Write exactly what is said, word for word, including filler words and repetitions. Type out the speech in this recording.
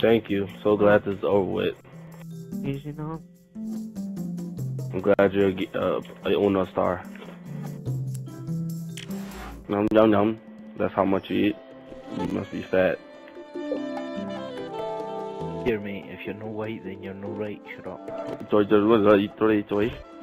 Thank you. So glad this is over with. Did you know? I'm glad you're uh, a Uno star. Nom nom nom. That's how much you eat. You must be fat. Here, mate, if you're no white, then you're no right. Shut up. Joy, joy, joy, joy, joy.